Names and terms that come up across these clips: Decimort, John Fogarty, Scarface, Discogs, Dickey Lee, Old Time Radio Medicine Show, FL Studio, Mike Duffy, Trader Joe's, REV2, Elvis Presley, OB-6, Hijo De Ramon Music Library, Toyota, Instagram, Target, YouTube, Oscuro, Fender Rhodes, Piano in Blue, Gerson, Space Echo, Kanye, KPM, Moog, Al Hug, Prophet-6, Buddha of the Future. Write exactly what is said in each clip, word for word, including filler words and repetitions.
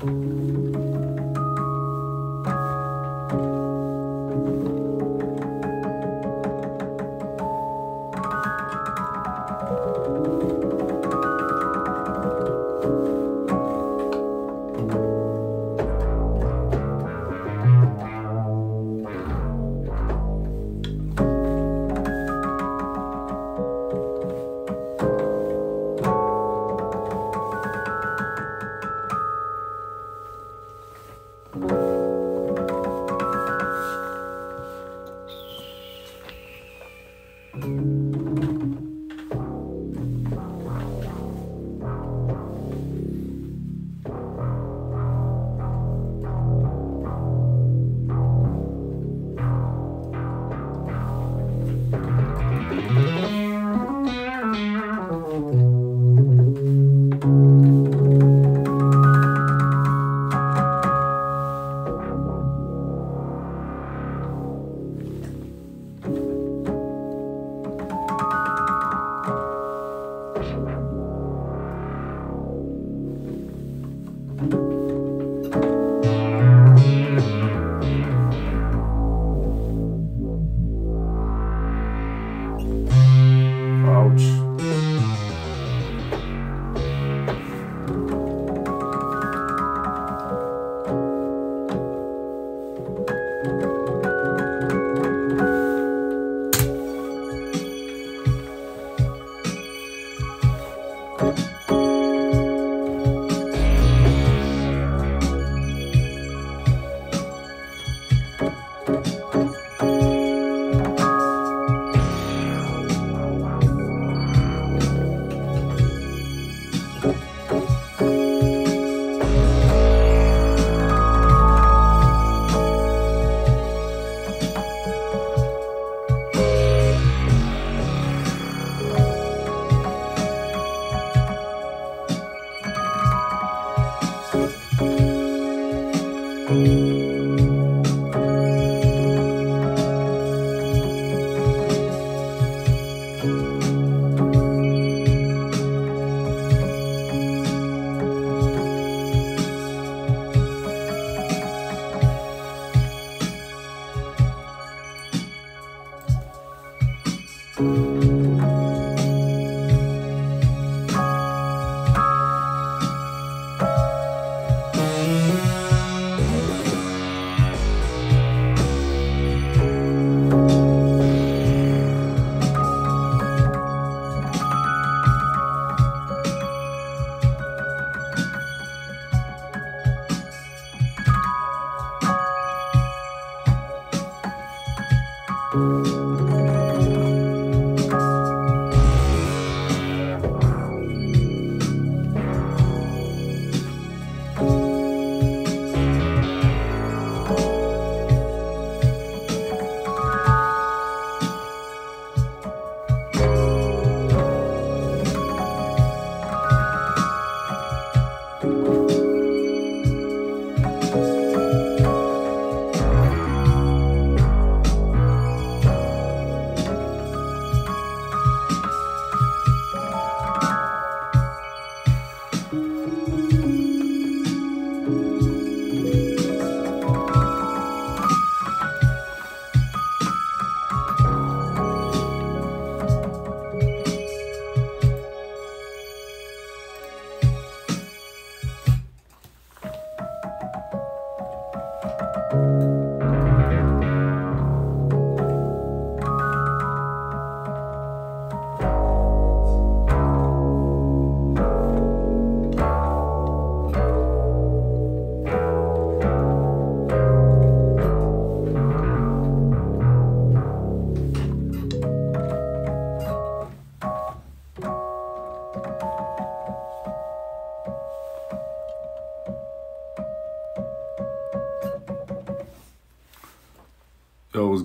What's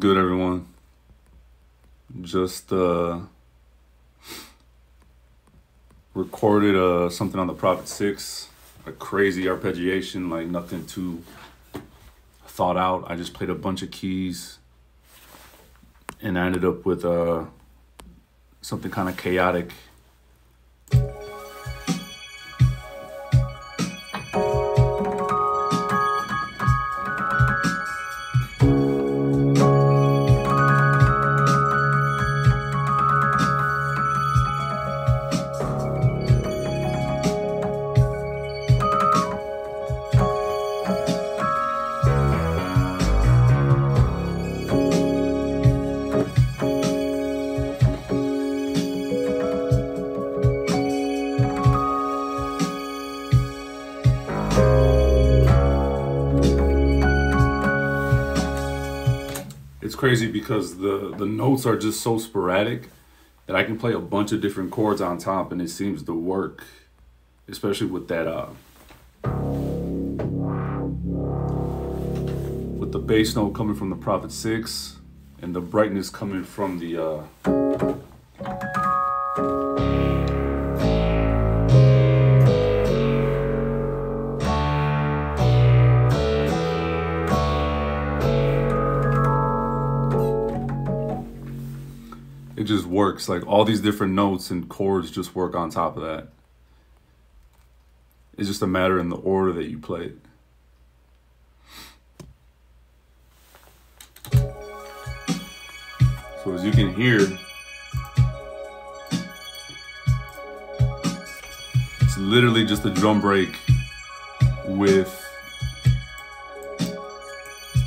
good, everyone? Just uh, recorded uh, something on the Prophet six, a crazy arpeggiation, like nothing too thought out. I just played a bunch of keys and I ended up with uh, something kind of chaotic. crazy because the, the notes are just so sporadic that I can play a bunch of different chords on top and it seems to work, especially with that, uh, with the bass note coming from the Prophet six and the brightness coming from the, uh, it just works. Like all these different notes and chords just work on top of that. It's just a matter in the order that you play it. So as you can hear, it's literally just a drum break with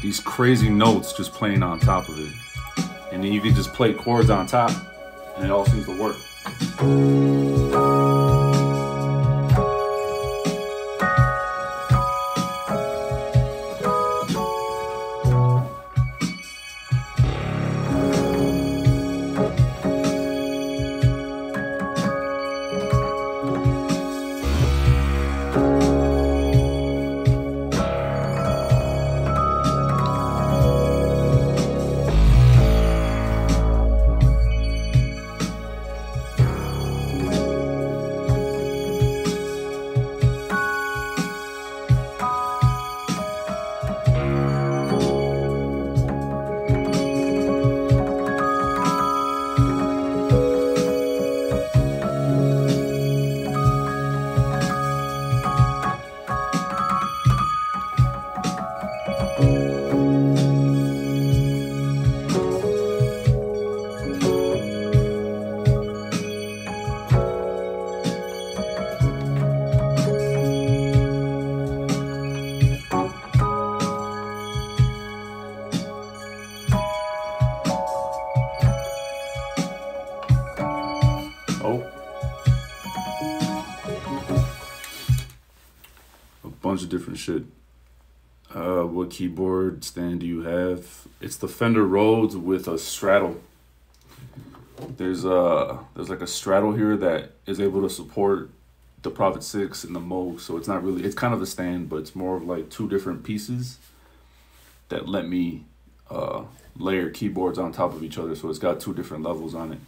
these crazy notes just playing on top of it. And then you can just play chords on top and it all seems to work. Different shit. Uh, what keyboard stand do you have? It's the Fender Rhodes with a straddle. There's a there's like a straddle here that is able to support the Prophet six and the Moog, so it's not really, it's kind of a stand, but it's more of like two different pieces that let me uh, layer keyboards on top of each other, so it's got two different levels on it.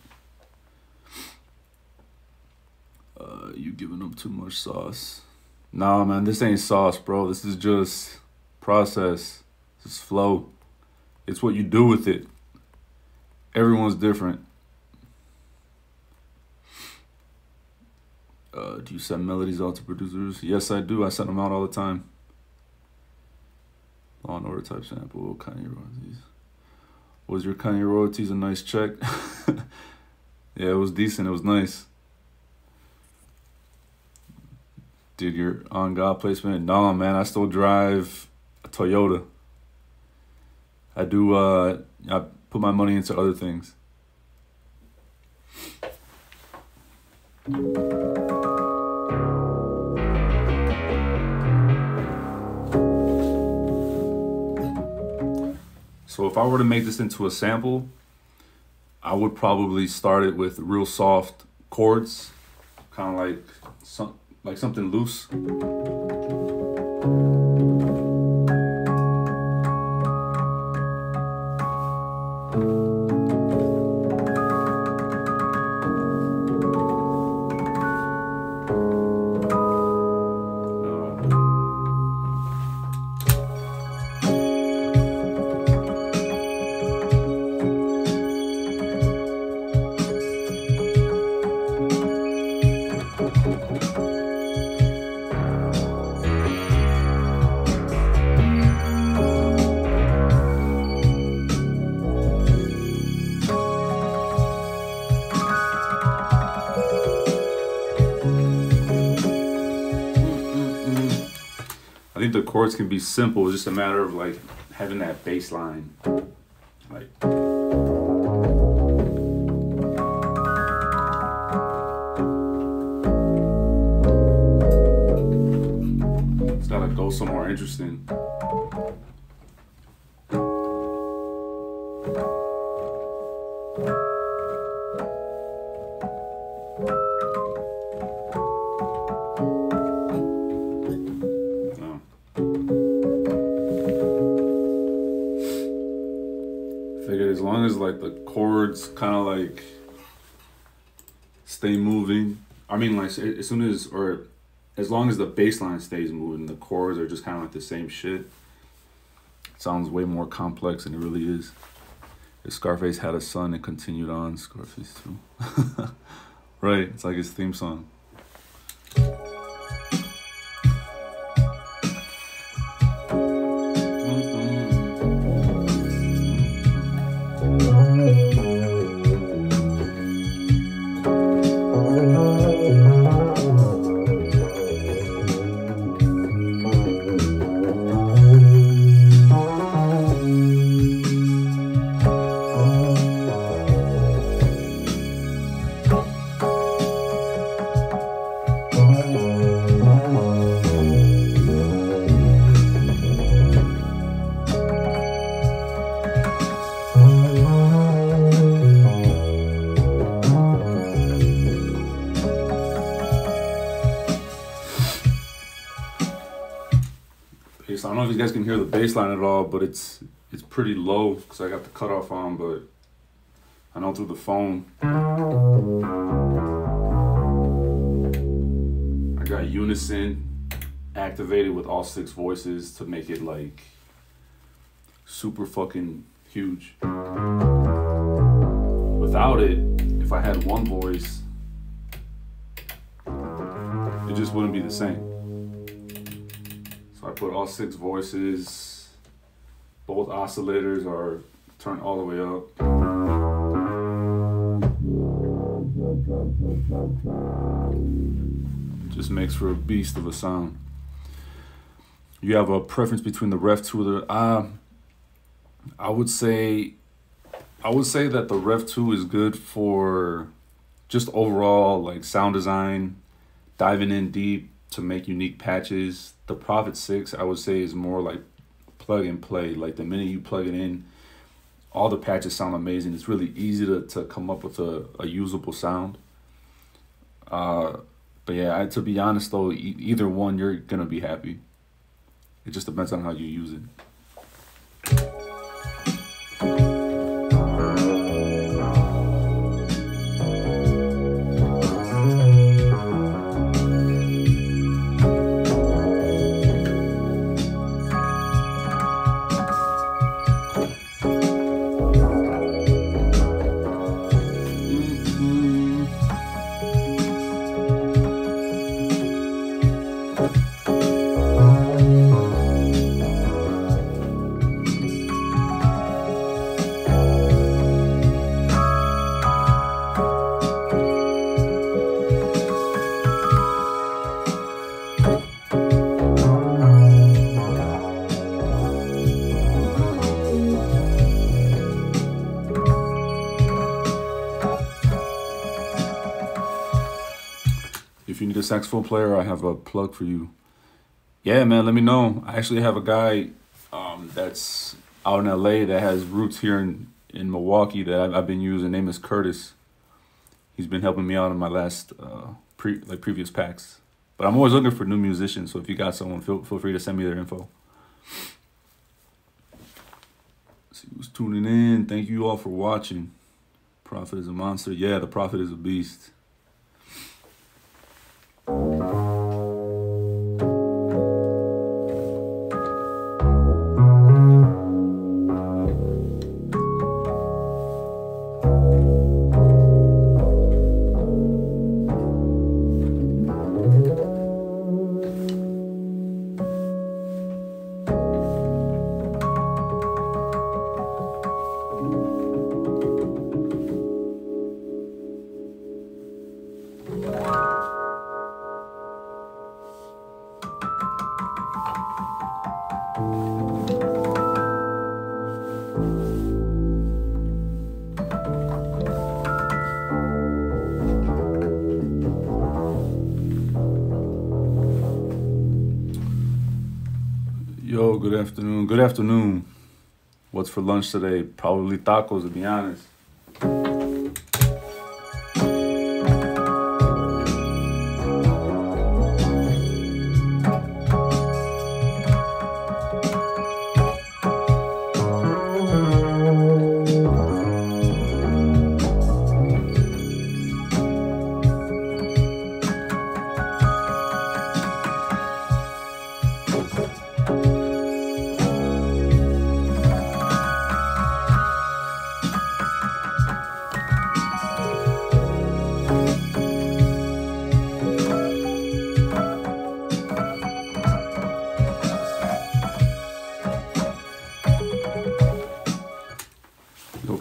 Uh, you giving up too much sauce. Nah, man, this ain't sauce, bro. This is just process. This is flow. It's what you do with it. Everyone's different. Uh, do you send melodies out to producers? Yes, I do. I send them out all the time. Law and Order type sample. Kanye royalties. Was your Kanye royalties a nice check? Yeah, it was decent. It was nice. Did your on-God placement? Nah, man, I still drive a Toyota. I do, uh, I put my money into other things. So if I were to make this into a sample, I would probably start it with real soft chords, kind of like some, like something loose. The chords can be simple, it's just a matter of like having that bass line. Like, it's gotta go somewhere interesting. chords kind of like stay moving. I mean, like as soon as or as long as the bass line stays moving, the chords are just kind of like the same shit. It sounds way more complex than it really is. If Scarface had a son, it continued on. Scarface too. Right, it's like his theme song. You guys can hear the bass line at all, but it's it's pretty low because I got the cutoff on, but I know through the phone I got unison activated with all six voices to make it like super fucking huge. Without it, if I had one voice, it just wouldn't be the same. I put all six voices, both oscillators are turned all the way up. It just makes for a beast of a sound. You have a preference between the R E V two? Uh, I would say, I would say that the R E V two is good for just overall like sound design, diving in deep to make unique patches. The Prophet six, I would say, is more like plug and play. Like the minute you plug it in, all the patches sound amazing. It's really easy to, to come up with a, a usable sound. Uh, but yeah, I, to be honest though, e either one, you're gonna be happy. It just depends on how you use it. Saxophone player, I have a plug for you. Yeah, man, let me know. I actually have a guy um, that's out in L A that has roots here in, in Milwaukee that I've, I've been using. His name is Curtis. He's been helping me out in my last uh, pre like previous packs. But I'm always looking for new musicians, so if you got someone, feel, feel free to send me their info. Let's see who's tuning in. Thank you all for watching. Prophet is a monster. Yeah, the Prophet is a beast. Good afternoon. Good afternoon. What's for lunch today? Probably tacos, to be honest.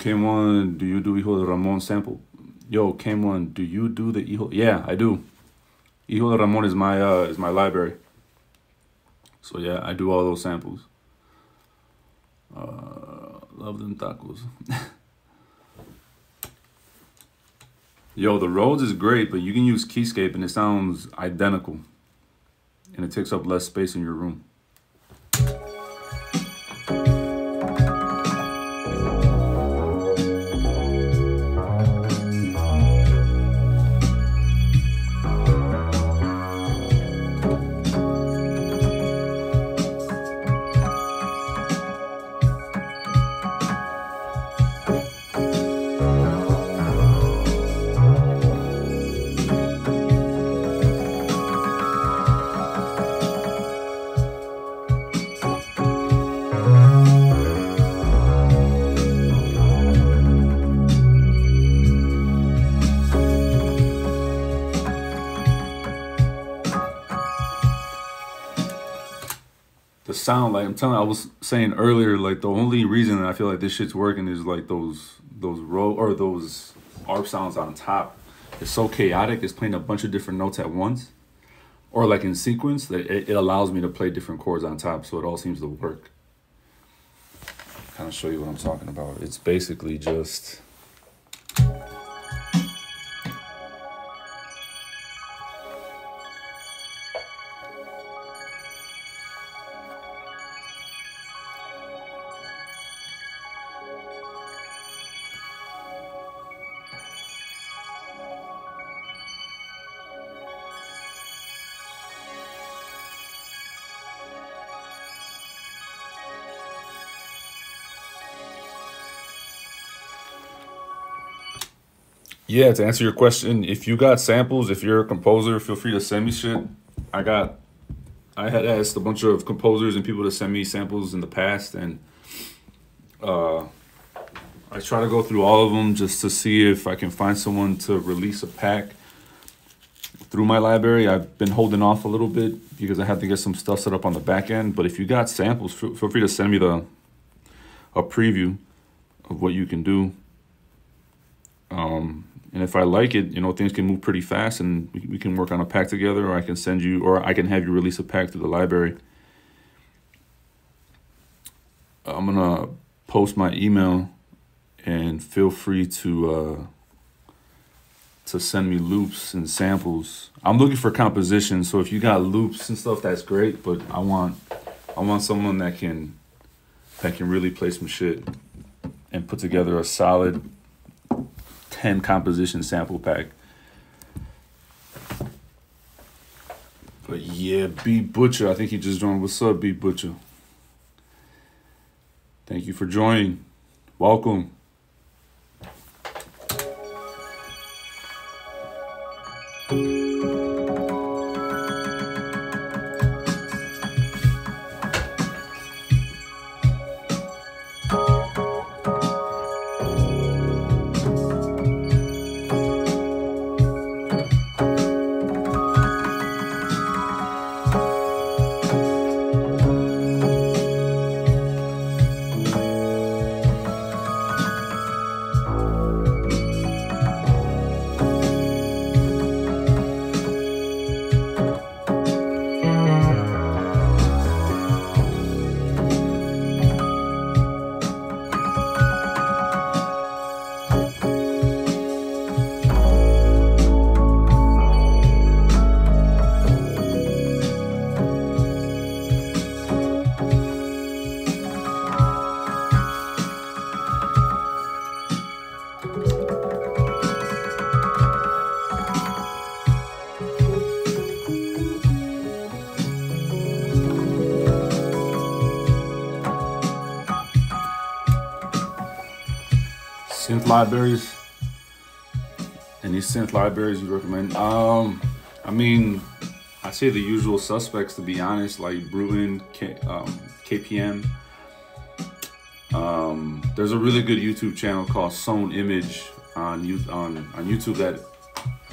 came on, do you do Hijo De Ramon sample? Yo, came on, do you do the Hijo? Yeah, I do. Hijo De Ramon is my uh, is my library. So yeah, I do all those samples. Uh, love them tacos. Yo, the Rhodes is great, but you can use Keyscape and it sounds identical. And it takes up less space in your room. Sound like I'm telling you, I was saying earlier, like the only reason I feel like this shit's working is like those those row or those A R P sounds on top. It's so chaotic. It's playing a bunch of different notes at once, or like in sequence. That it, it allows me to play different chords on top, so it all seems to work. I'll kind of show you what I'm talking about. It's basically just. Yeah, to answer your question, if you got samples, if you're a composer, feel free to send me shit. I got, I had asked a bunch of composers and people to send me samples in the past, and uh, I try to go through all of them just to see if I can find someone to release a pack through my library. I've been holding off a little bit because I had to get some stuff set up on the back end, but if you got samples, feel free to send me the a preview of what you can do. Um, and if I like it, you know, things can move pretty fast and we, we can work on a pack together, or I can send you, or I can have you release a pack through the library. I'm going to post my email and feel free to, uh, to send me loops and samples. I'm looking for compositions. So if you got loops and stuff, that's great. But I want, I want someone that can, that can really play some shit and put together a solid ten composition sample pack. But yeah, B Butcher, I think he just joined. What's up, B Butcher? Thank you for joining. Welcome. Libraries. Any synth libraries you recommend? Um, I mean, I say the usual suspects, to be honest, like Bruin, K, um, K P M. Um, there's a really good YouTube channel called Sewn Image on you on on YouTube that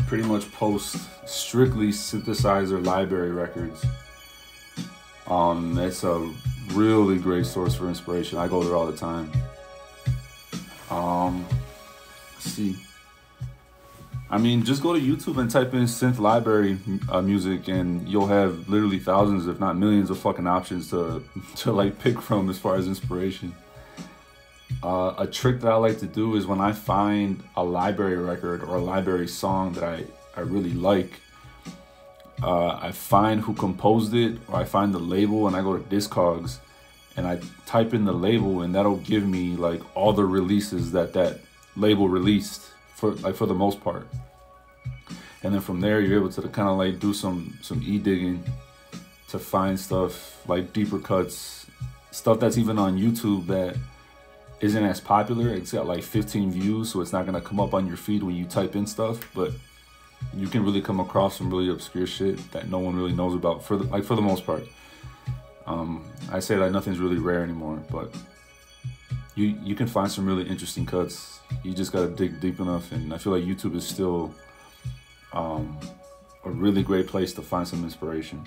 pretty much posts strictly synthesizer library records. Um, that's a really great source for inspiration. I go there all the time. Um, let's see. I mean, just go to YouTube and type in synth library uh, music, and you'll have literally thousands, if not millions, of fucking options to to like pick from as far as inspiration. Uh, a trick that I like to do is when I find a library record or a library song that I I really like, uh, I find who composed it, or I find the label, and I go to Discogs, and I type in the label, and that'll give me like all the releases that that label released. For, like for the most part, and then from there you're able to kind of like do some some e-digging to find stuff like deeper cuts, stuff that's even on YouTube that isn't as popular. It's got like fifteen views, so it's not gonna come up on your feed when you type in stuff, but you can really come across some really obscure shit that no one really knows about for the, like for the most part. Um, I say that nothing's really rare anymore, but you you can find some really interesting cuts. You just gotta dig deep enough, and I feel like YouTube is still um, a really great place to find some inspiration.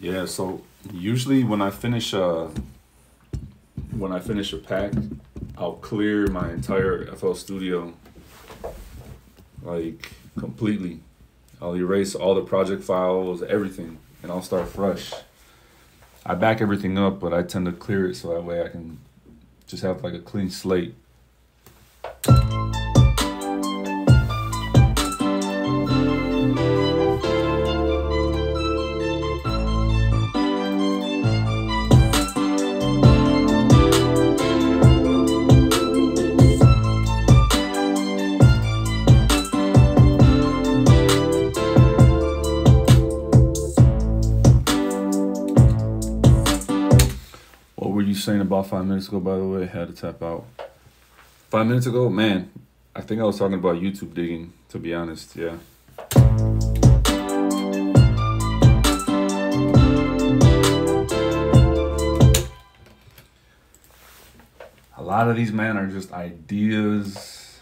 Yeah, so usually when I finish uh, when I finish a pack, I'll clear my entire F L Studio, like completely. I'll erase all the project files, everything, and I'll start fresh. I back everything up, but I tend to clear it so that way I can just have like a clean slate. Saying about five minutes ago, by the way, I had to tap out. Five minutes ago, man, I think I was talking about YouTube digging, to be honest, yeah. A lot of these, man, are just ideas.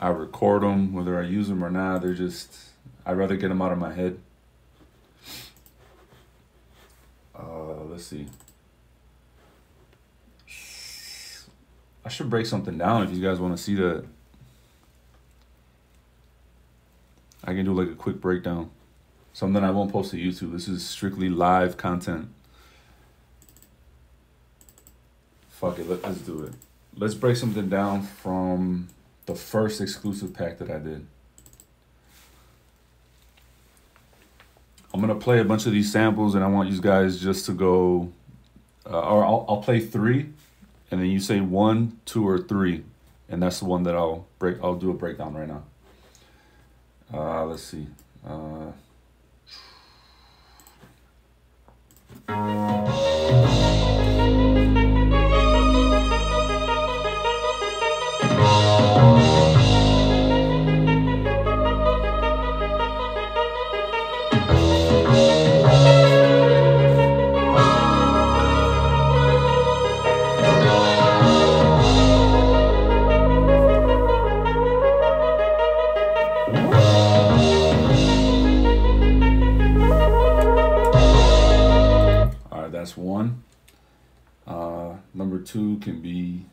I record them, whether I use them or not, they're just, I'd rather get them out of my head. Uh, let's see. I should break something down if you guys want to see that. I can do like a quick breakdown. Something I won't post to YouTube. This is strictly live content. Fuck it, let's do it. Let's break something down from the first exclusive pack that I did. I'm gonna play a bunch of these samples, and I want you guys just to go, uh, or I'll, I'll play three, and then you say one, two, or three, and that's the one that I'll break. I'll do a breakdown right now. Uh, let's see. Uh... One, uh, number two can be,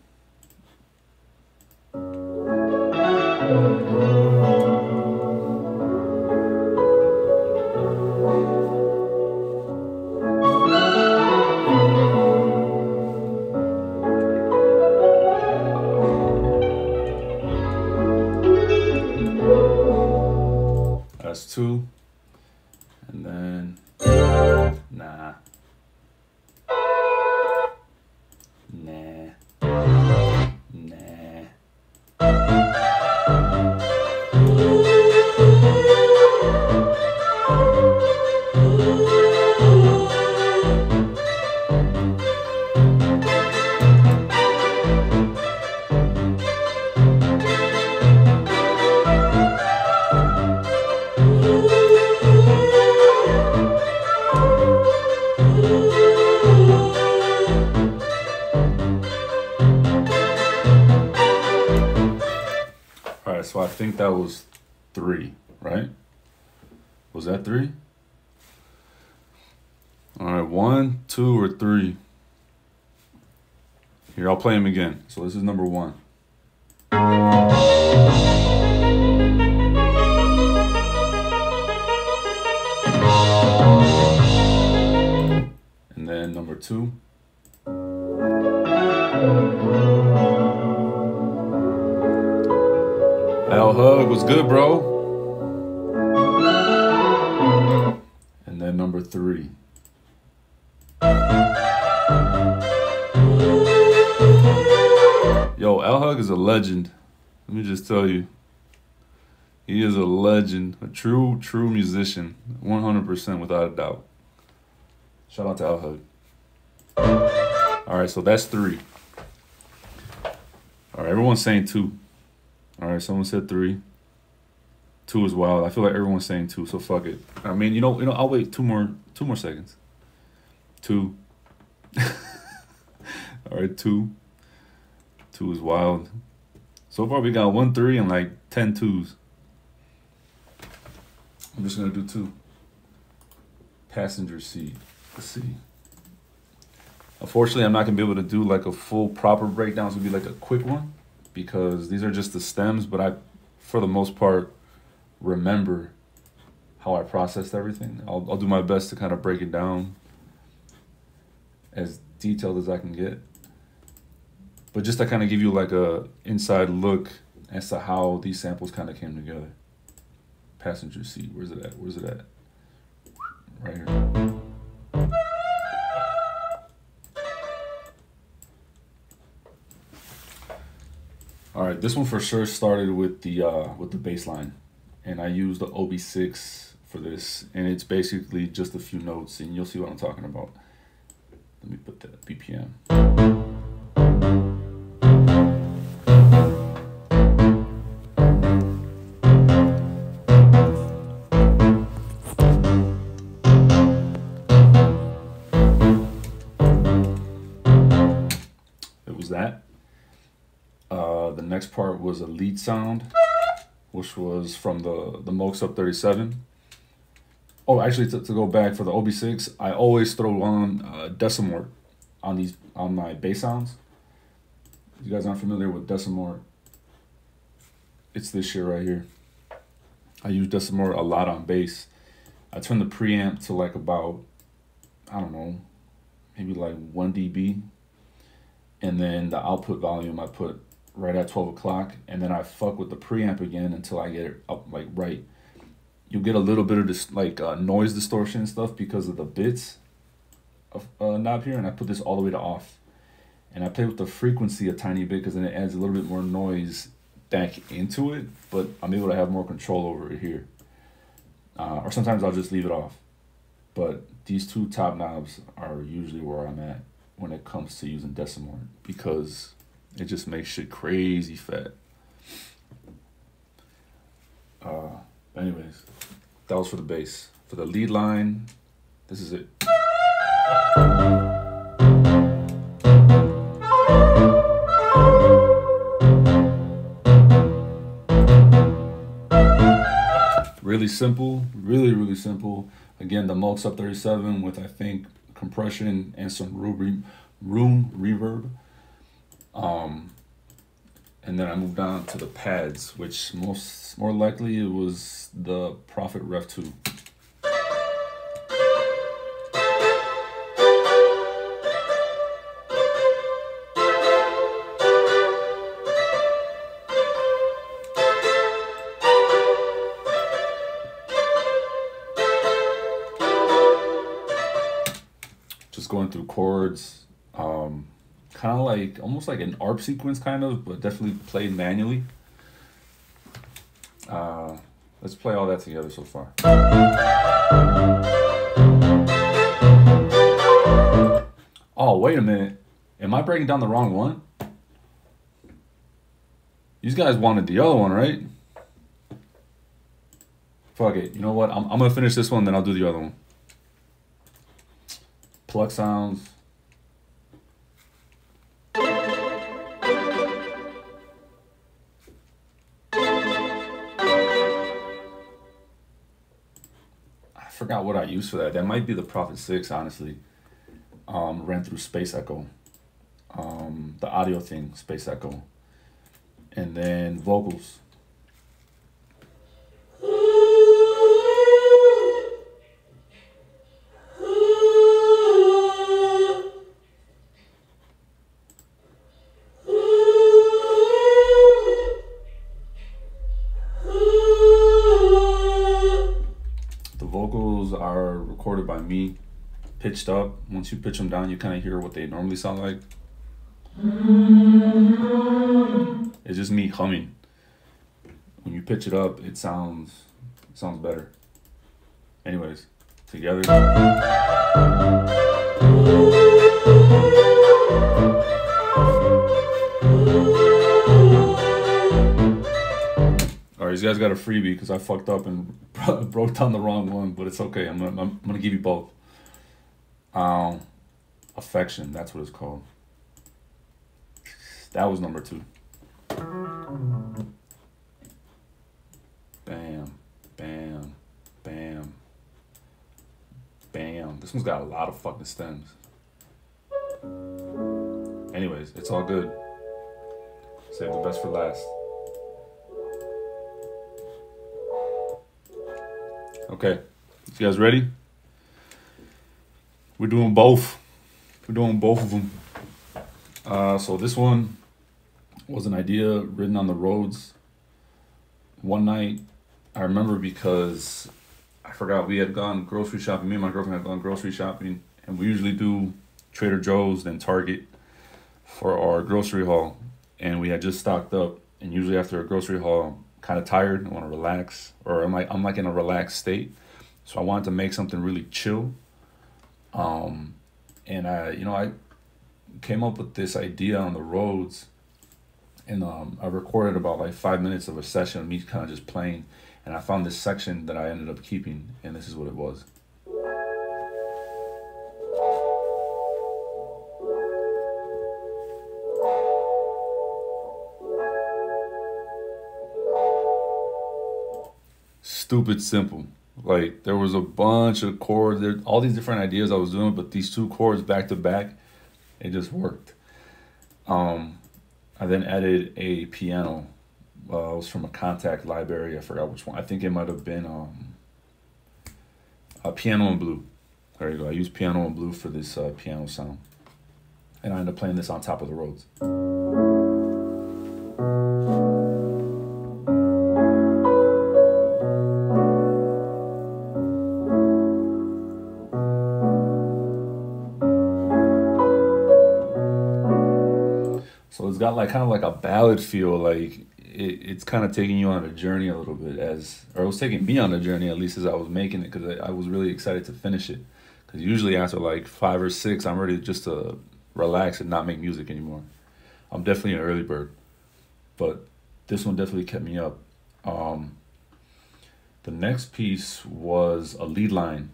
that's two, and then nah. Nah. Nah. think that was three, right? Was that three? All right, one, two, or three. Here, I'll play them again. So this is number one. And then number two. Al Hug was good, bro. And then number three. Yo, Al Hug is a legend. Let me just tell you. He is a legend. A true, true musician. one hundred percent without a doubt. Shout out to Al Hug. All right, so that's three. All right, everyone's saying two. All right, someone said three. Two is wild. I feel like everyone's saying two, so fuck it. I mean, you know, you know, I'll wait two more, two more seconds. Two. All right, two. Two is wild. So far, we got one three and like ten twos. I'm just gonna do two. Passenger seat. Let's see. Unfortunately, I'm not gonna be able to do like a full proper breakdown. It's gonna be like a quick one, because these are just the stems, but I, for the most part, remember how I processed everything. I'll, I'll do my best to kind of break it down as detailed as I can get. But just to kind of give you like a inside look as to how these samples kind of came together. Passenger seat, where's it at, where's it at? Right here. All right, this one for sure started with the uh, with the bass line, and I used the O B six for this, and it's basically just a few notes, and you'll see what I'm talking about. Let me put that B P M. It was that. Uh, the next part was a lead sound, which was from the, the Moog Sub thirty-seven. Oh, actually, to, to go back for the O B six, I always throw on uh, Decimort on these on my bass sounds. If you guys aren't familiar with Decimort, it's this shit right here. I use Decimort a lot on bass. I turn the preamp to like about, I don't know, maybe like one D B. And then the output volume I put right at twelve o'clock, and then I fuck with the preamp again until I get it up like right. You get a little bit of this like uh, noise distortion and stuff because of the bits of uh, knob here, and I put this all the way to off, and I play with the frequency a tiny bit because then it adds a little bit more noise back into it, but I'm able to have more control over it here. Uh, or sometimes I'll just leave it off, but these two top knobs are usually where I'm at when it comes to using Decimort, because it just makes shit crazy fat. Uh, anyways, that was for the bass. For the lead line, this is it. Really simple, really, really simple. Again, the Moog Sub thirty-seven with, I think, compression and some room, room reverb. Um, and then I moved on to the pads, which most more likely it was the Prophet R E V two. Just going through chords, um, kind of like, almost like an A R P sequence kind of, but definitely played manually. Uh, let's play all that together so far. Oh, wait a minute. Am I breaking down the wrong one? You guys wanted the other one, right? Fuck it. You know what? I'm, I'm going to finish this one, then I'll do the other one. Pluck sounds. forgot what I used for that. That might be the Prophet six, honestly. Um, ran through Space Echo. Um, the audio thing, Space Echo. And then vocals. Recorded by me, pitched up. Once you pitch them down, you kind of hear what they normally sound like. It's just me humming. When you pitch it up, it sounds it sounds better. Anyways, together. You guys got a freebie because I fucked up and broke down the wrong one, but it's okay. I'm gonna, I'm gonna give you both. Um, Affection, that's what it's called. That was number two. Bam, bam, bam, bam. This one's got a lot of fucking stems. Anyways, it's all good. Save the best for last. Okay, you guys ready? We're doing both. We're doing both of them. Uh, so this one was an idea written on the roads one night. I remember because I forgot we had gone grocery shopping. Me and my girlfriend had gone grocery shopping, and we usually do Trader Joe's, then Target for our grocery haul. And we had just stocked up, and usually after a grocery haul, kind of tired, I want to relax, or I'm like I'm like in a relaxed state, so I wanted to make something really chill. Um, and I, you know, I came up with this idea on the roads, and um, I recorded about like five minutes of a session of me kind of just playing, and I found this section that I ended up keeping, and this is what it was. Stupid simple. Like, there was a bunch of chords, there, all these different ideas I was doing, but these two chords back to back, it just worked. Um, I then added a piano. Uh, it was from a contact library. I forgot which one. I think it might have been um, a Piano in Blue. There you go. I used Piano in Blue for this uh, piano sound, and I ended up playing this on top of the roads. Got like kind of like a ballad feel, like it, it's kind of taking you on a journey a little bit, as or it was taking me on a journey, at least as I was making it, because I, I was really excited to finish it, because usually after like five or six I'm ready just to relax and not make music anymore. I'm definitely an early bird, but this one definitely kept me up. Um, the next piece was a lead line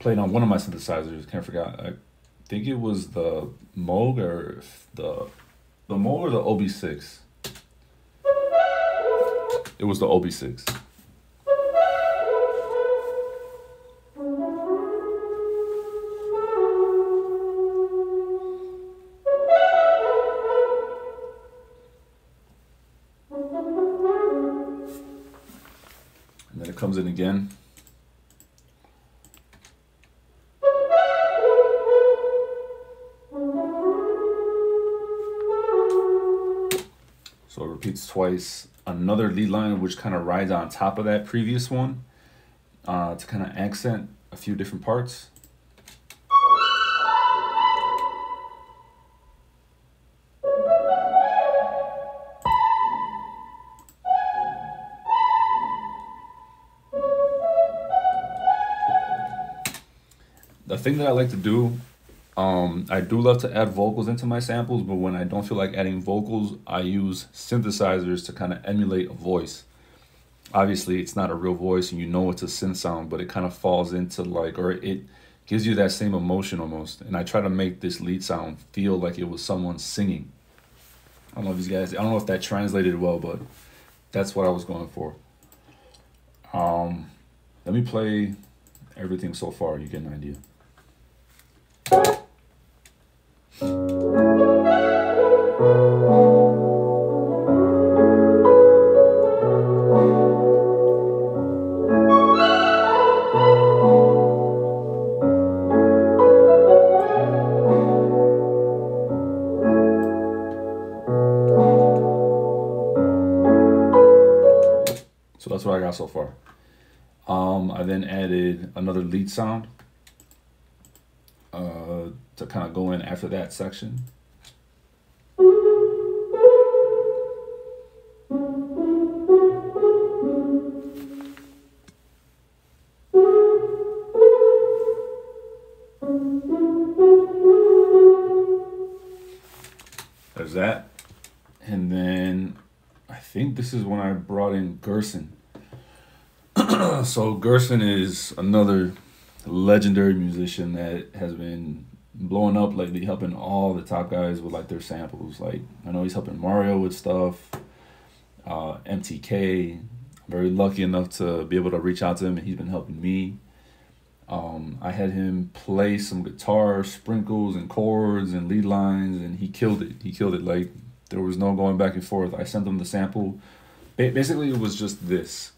played on one of my synthesizers. Can't forget, I think it was the Moog or the The Moog or the O B six? It was the O B six. And then it comes in again. So it repeats twice. Another lead line, which kind of rides on top of that previous one, uh, to kind of accent a few different parts. The thing that I like to do, Um, I do love to add vocals into my samples, but when I don't feel like adding vocals, I use synthesizers to kind of emulate a voice. Obviously, it's not a real voice, and you know it's a synth sound, but it kind of falls into like, or it gives you that same emotion almost. And I try to make this lead sound feel like it was someone singing. I don't know if you guys, I don't know if that translated well, but that's what I was going for. Um, let me play everything so far, you get an idea. So that's what I got so far. Um, I then added another lead sound uh, to kind of go in after that section. There's that. And then I think this is when I brought in Gerson. So Gerson is another legendary musician that has been blowing up lately, helping all the top guys with like their samples. Like I know he's helping Mario with stuff, uh, M T K. I'm very lucky enough to be able to reach out to him, and he's been helping me. Um, I had him play some guitar sprinkles and chords and lead lines, and he killed it. He killed it. Like there was no going back and forth. I sent him the sample. Ba- basically, it was just this.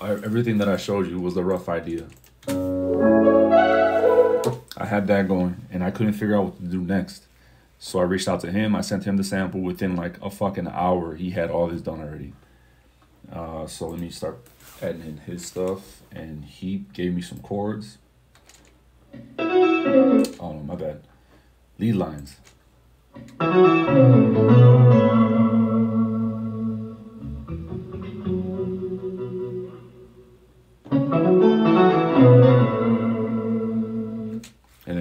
Everything that I showed you was the rough idea. I had that going, and I couldn't figure out what to do next. So I reached out to him. I sent him the sample. Within like a fucking hour, he had all this done already. Uh, so let me start adding in his stuff, and he gave me some chords. Oh, my bad. Lead lines.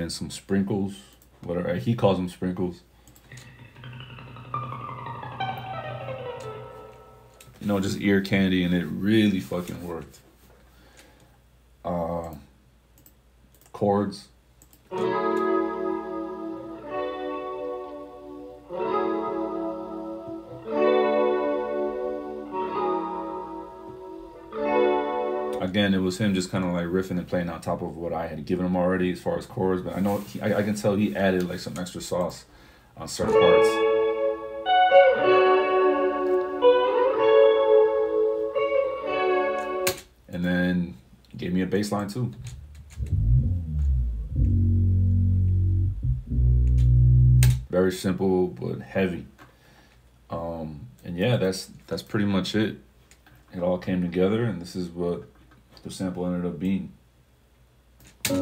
Some sprinkles, whatever he calls them, sprinkles. You know, just ear candy, and it really fucking worked. Uh, chords. Again, it was him just kind of like riffing and playing on top of what I had given him already as far as chords, but I know he, I, I can tell he added like some extra sauce on certain parts. And then he gave me a bass line too. Very simple but heavy. Um, and yeah, that's that's pretty much it. It all came together, and this is what the sample ended up being. But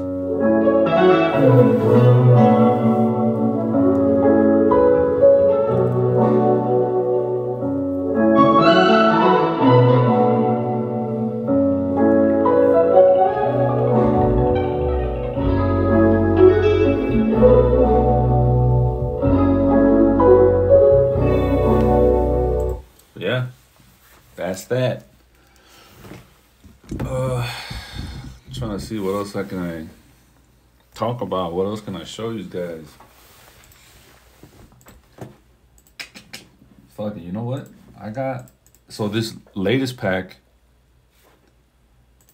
yeah, that's that. Uh, I'm trying to see what else I can I talk about. What else can I show you guys? Fuck it, you know what? I got, so this latest pack,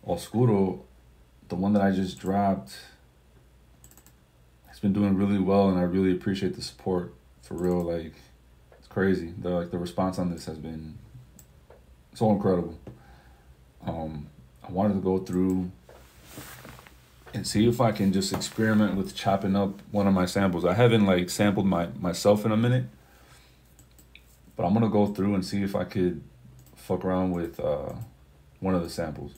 Oscuro, the one that I just dropped, it's been doing really well, and I really appreciate the support, for real. Like, it's crazy. The, like, the response on this has been so incredible. Um... I wanted to go through and see if I can just experiment with chopping up one of my samples. I haven't like sampled my myself in a minute, but I'm gonna go through and see if I could fuck around with uh, one of the samples.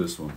This one.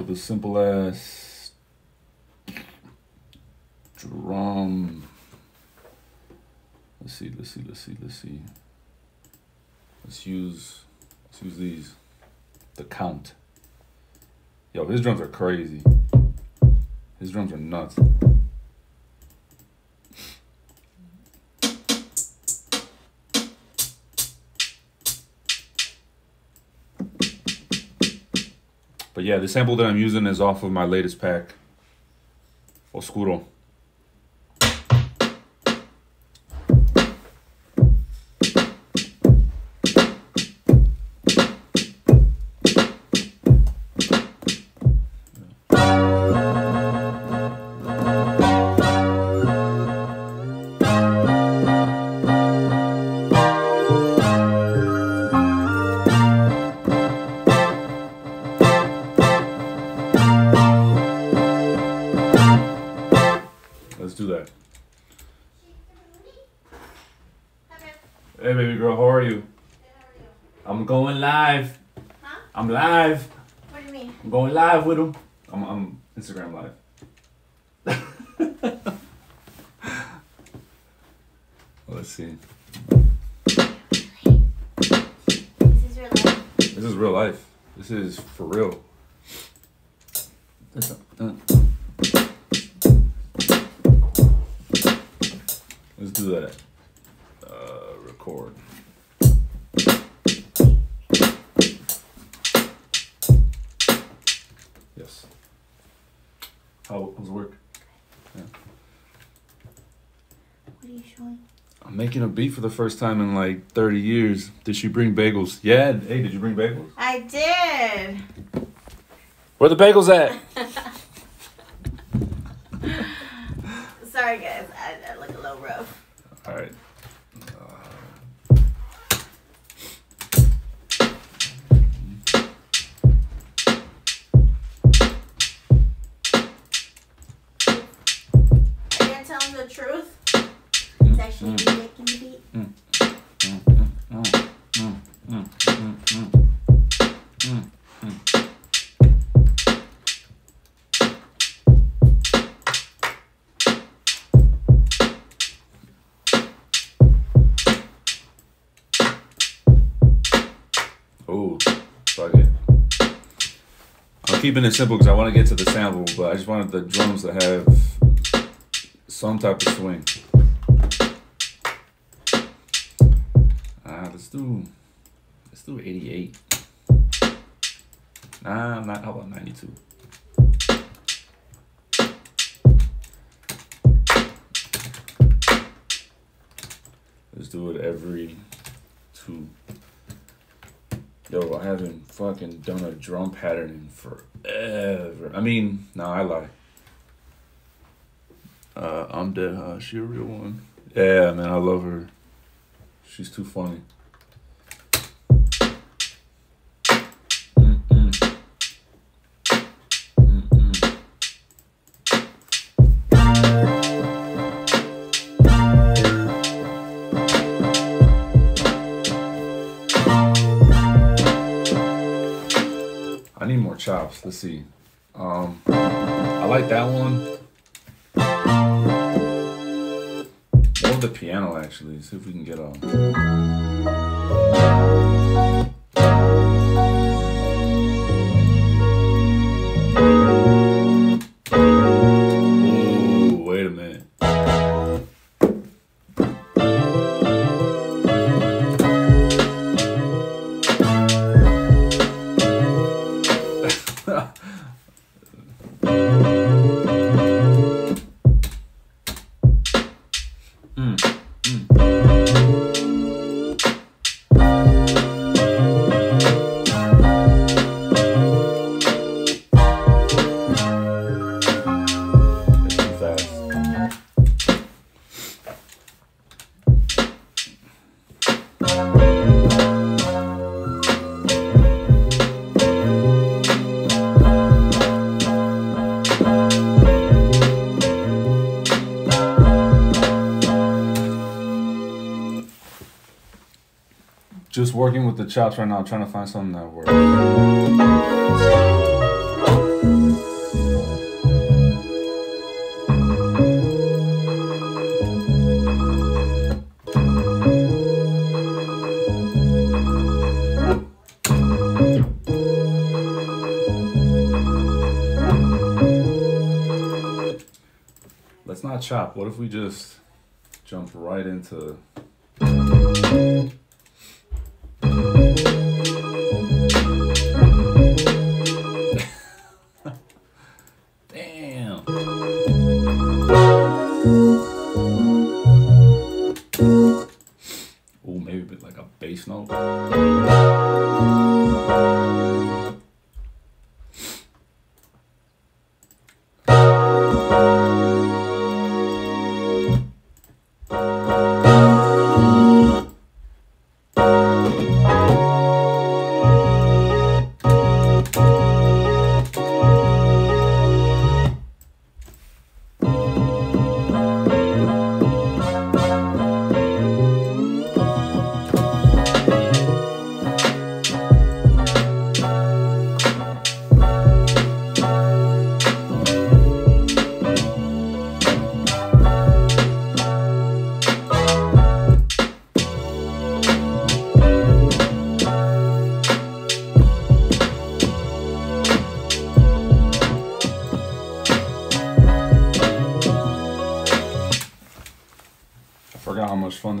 up with a simple ass drum. Let's see, let's see, let's see, let's see. Let's use, let's use these. The Count. Yo, his drums are crazy. His drums are nuts. But yeah, the sample that I'm using is off of my latest pack, Oscuro. Live with him. I'm, I'm Instagram live. Let's see. This is real life. This is real life. This is for real. This Let's do that. Uh, record. How was work? Yeah. What are you showing? I'm making a beat for the first time in like thirty years. Did she bring bagels? Yeah. Hey, did you bring bagels? I did. Where the bagels at? Sorry, guys. I, I look a little rough. All right. Truth. It's actually me making the beat. Mm. Mm, mm, mm, mm, mm, mm, mm, mm, mm. Oh, fuck it. I'm keeping it simple because I want to get to the sample, but I just wanted the drums to have some type of swing. Ah, let's do, let's do eighty-eight. Nah, not how about ninety-two. Let's do it every two. Yo, I haven't fucking done a drum pattern in forever. I mean, nah, I lie. Uh, I'm dead, huh? She a real one. Yeah, man, I love her. She's too funny. Mm-mm. Mm-mm. I need more chops. Let's see. Um, I like that one. The piano, actually. See if we can get off. Ooh, wait a minute. Just working with the chops right now, trying to find something that works. chop. What if we just jump right into...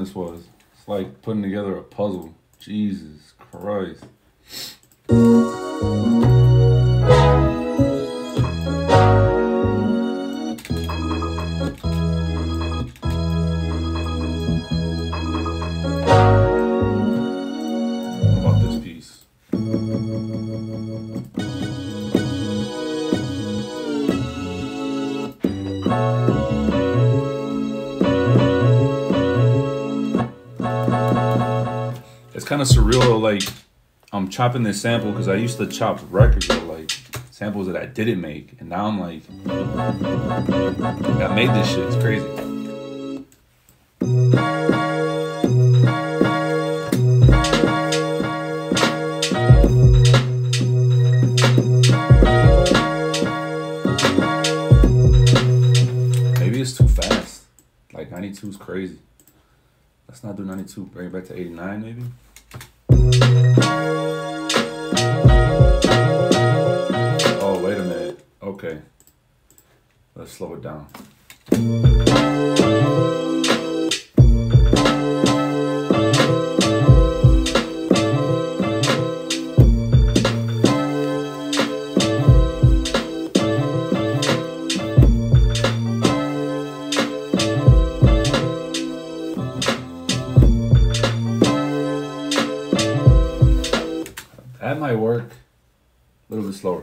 this was. It's like putting together a puzzle. Jesus Christ. Kind of surreal though, like I'm chopping this sample because I used to chop records or like samples that I didn't make, and now I'm like, I made this shit. It's crazy. Maybe it's too fast. Like ninety-two is crazy. Let's not do ninety-two. Bring it back to eighty-nine maybe. Oh, wait a minute. Okay. Let's slow it down. That might work. A little bit slower.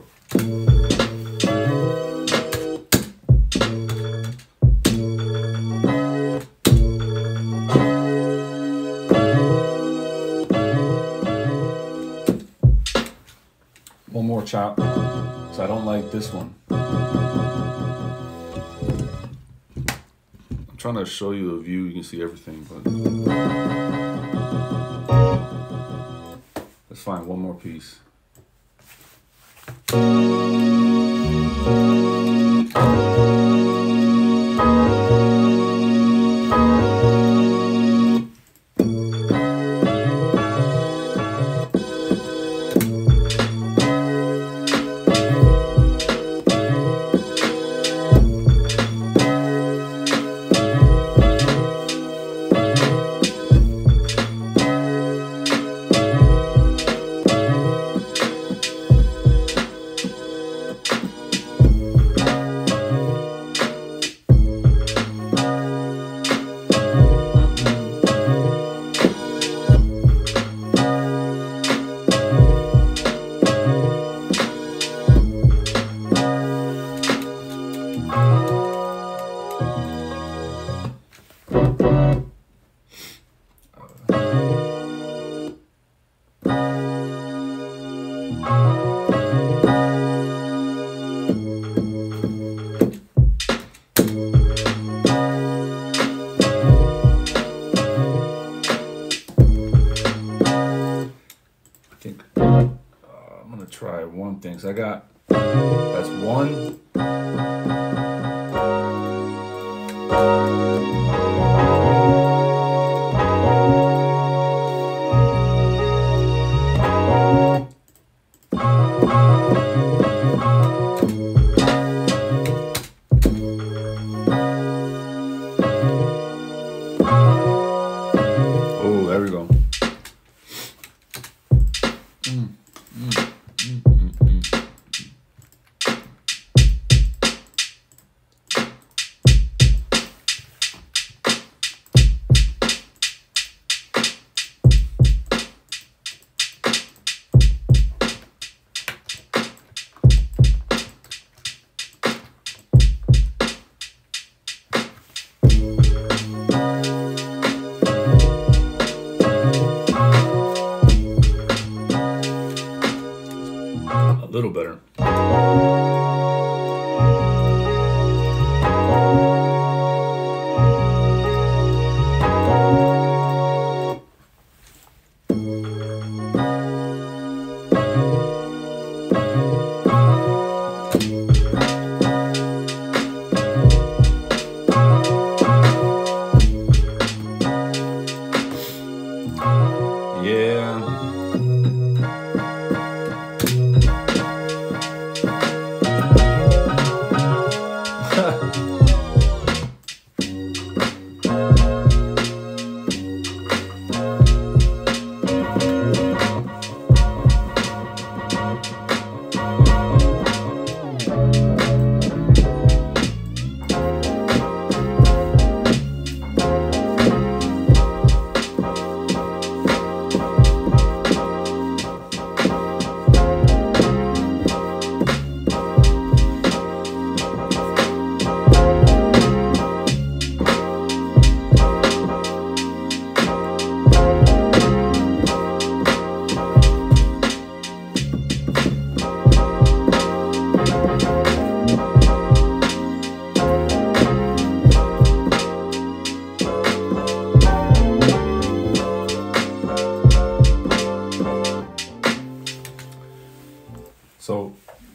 One more chop, because I don't like this one. I'm trying to show you a view. You can see everything, but... Find one more piece. Things I got. That's one. Mm, mm, mm, mm, mm.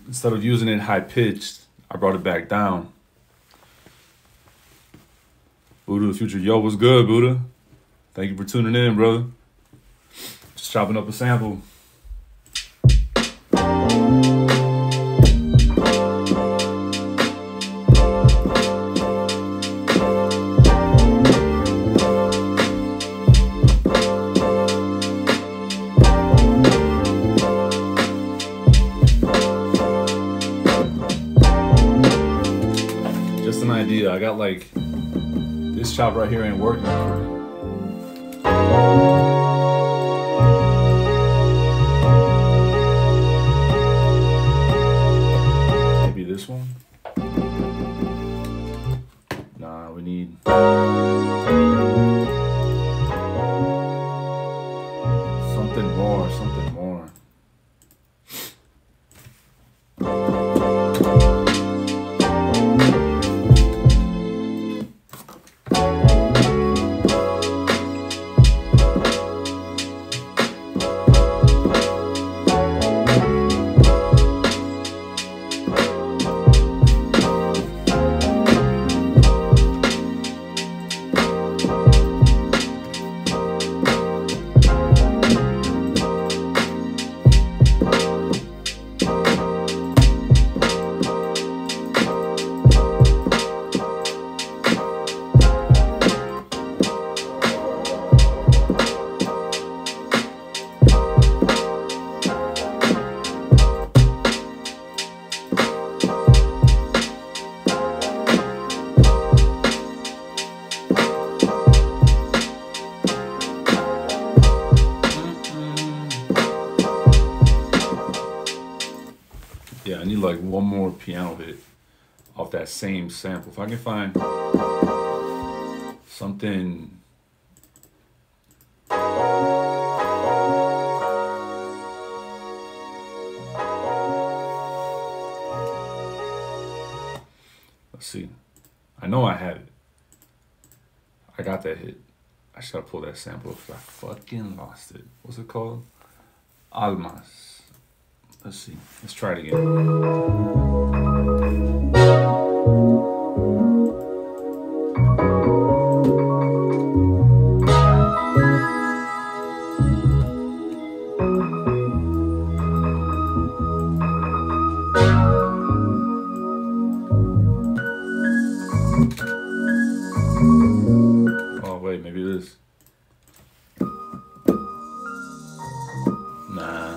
Instead of using it high-pitched, I brought it back down. Buddha of the Future. Yo, what's good, Buddha? Thank you for tuning in, brother. Just chopping up a sample. I got like this chop right here ain't working for me. Maybe this one? Nah, we need. Something more, something more. Like one more piano hit off that same sample. If I can find something . Let's see. I know I have it. I got that hit. I should have pulled that sample because I fucking lost it. What's it called? Almas. Let's see. Let's try it again. Oh, wait, maybe this. Nah.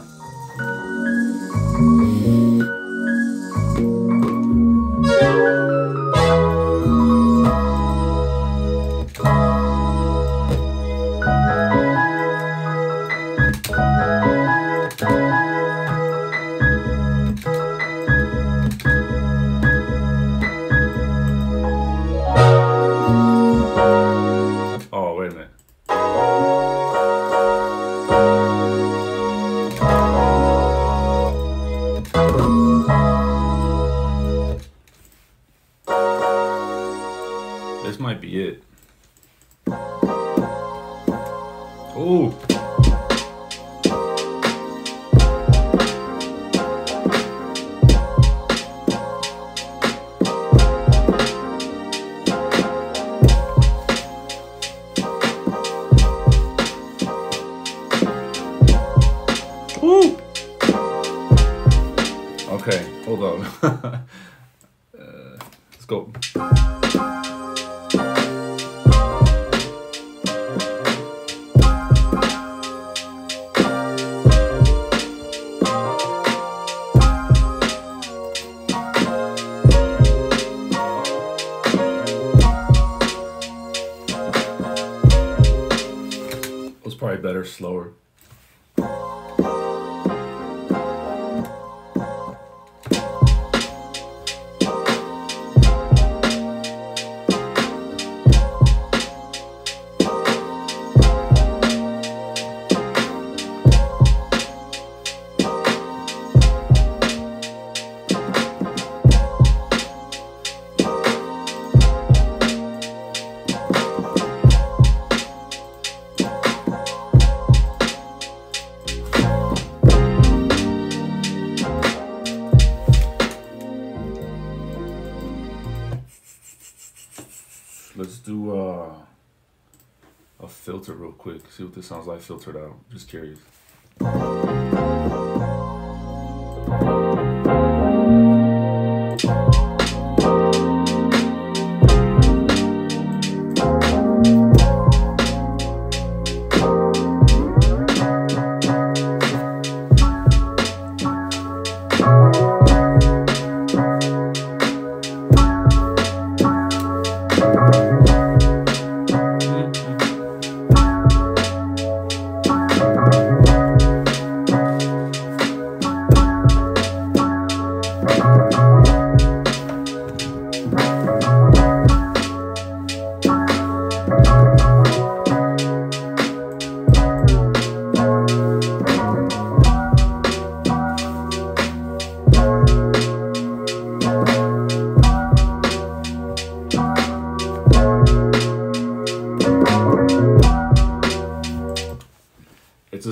Woo! Okay, hold on. uh, let's go. Probably better slower. Real quick, see what this sounds like filtered out. Just curious.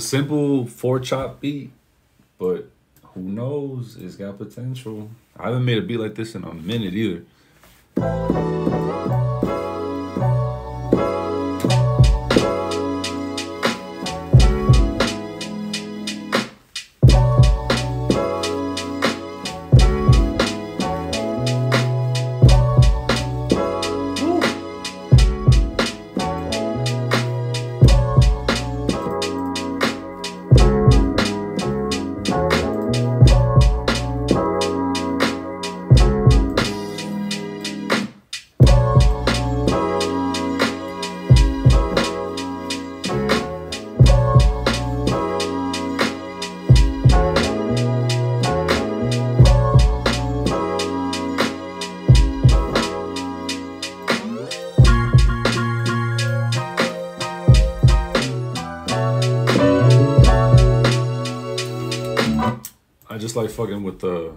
Simple four chop beat, but who knows? It's got potential. I haven't made a beat like this in a minute either. Just like fucking with the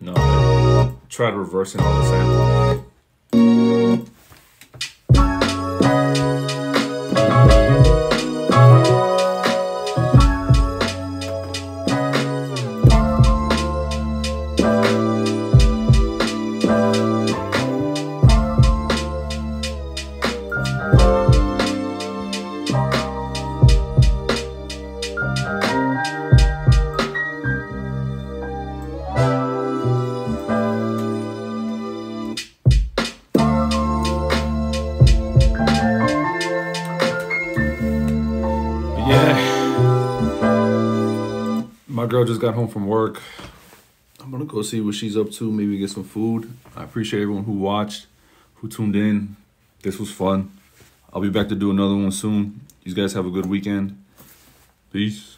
no, try to reverse it on the sample. Just got home from work. I'm gonna go see what she's up to, maybe get some food. I appreciate everyone who watched, who tuned in. This was fun. I'll be back to do another one soon. You guys have a good weekend. Peace.